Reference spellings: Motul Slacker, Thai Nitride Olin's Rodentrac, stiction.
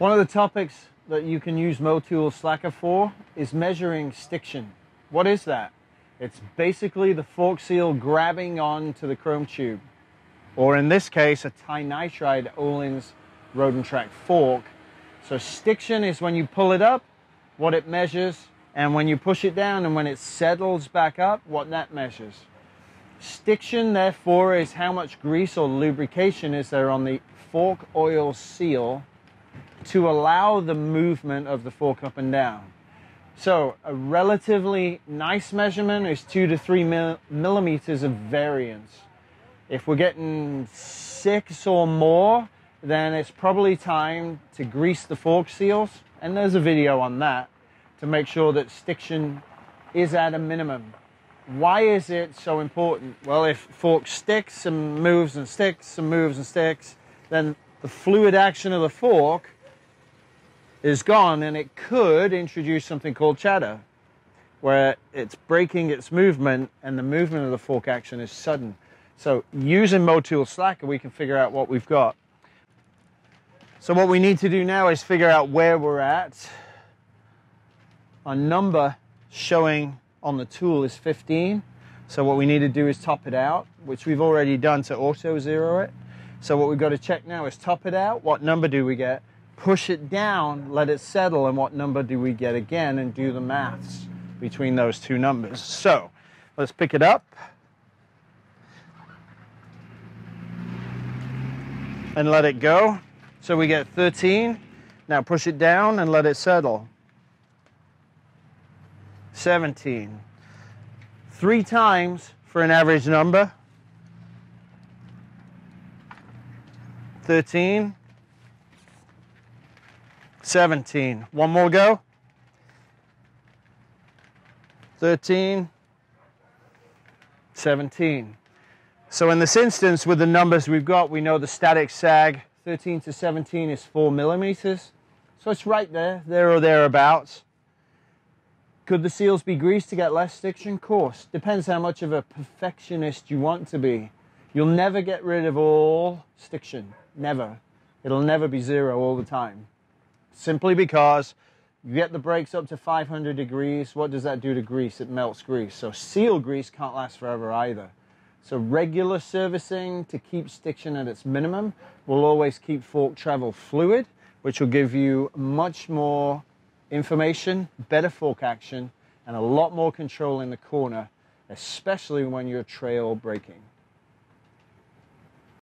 One of the topics that you can use Motul Slacker for is measuring stiction. What is that? It's basically the fork seal grabbing on to the chrome tube, or in this case, a Thai Nitride Olin's Rodentrac fork. So stiction is when you pull it up, what it measures, and when you push it down and when it settles back up, what that measures. Stiction, therefore, is how much grease or lubrication is there on the fork oil seal to allow the movement of the fork up and down. So a relatively nice measurement is 2 to 3 millimeters of variance. If we're getting 6 or more, then it's probably time to grease the fork seals, and there's a video on that, to make sure that stiction is at a minimum. Why is it so important? Well, if fork sticks and moves and sticks and moves and sticks, then the fluid action of the fork is gone, and it could introduce something called chatter, where it's breaking its movement and the movement of the fork action is sudden. So using Motul Slacker, we can figure out what we've got. So what we need to do now is figure out where we're at. Our number showing on the tool is 15. So what we need to do is top it out, which we've already done to auto zero it. So what we've got to check now is top it out. What number do we get? Push it down, let it settle, and what number do we get again, and do the maths between those two numbers. So let's pick it up and let it go. So we get 13. Now push it down and let it settle. 17. 3 times for an average number. 13. 17. One more go. 13. 17. So in this instance, with the numbers we've got, we know the static sag 13 to 17 is 4 millimeters. So it's right there or thereabouts. Could the seals be greased to get less stiction? Of course. Depends how much of a perfectionist you want to be. You'll never get rid of all stiction. Never. It'll never be zero all the time. Simply because you get the brakes up to 500 degrees. What does that do to grease? It melts grease. So seal grease can't last forever either. So regular servicing to keep stiction at its minimum will always keep fork travel fluid, which will give you much more information, better fork action, and a lot more control in the corner, especially when you're trail braking.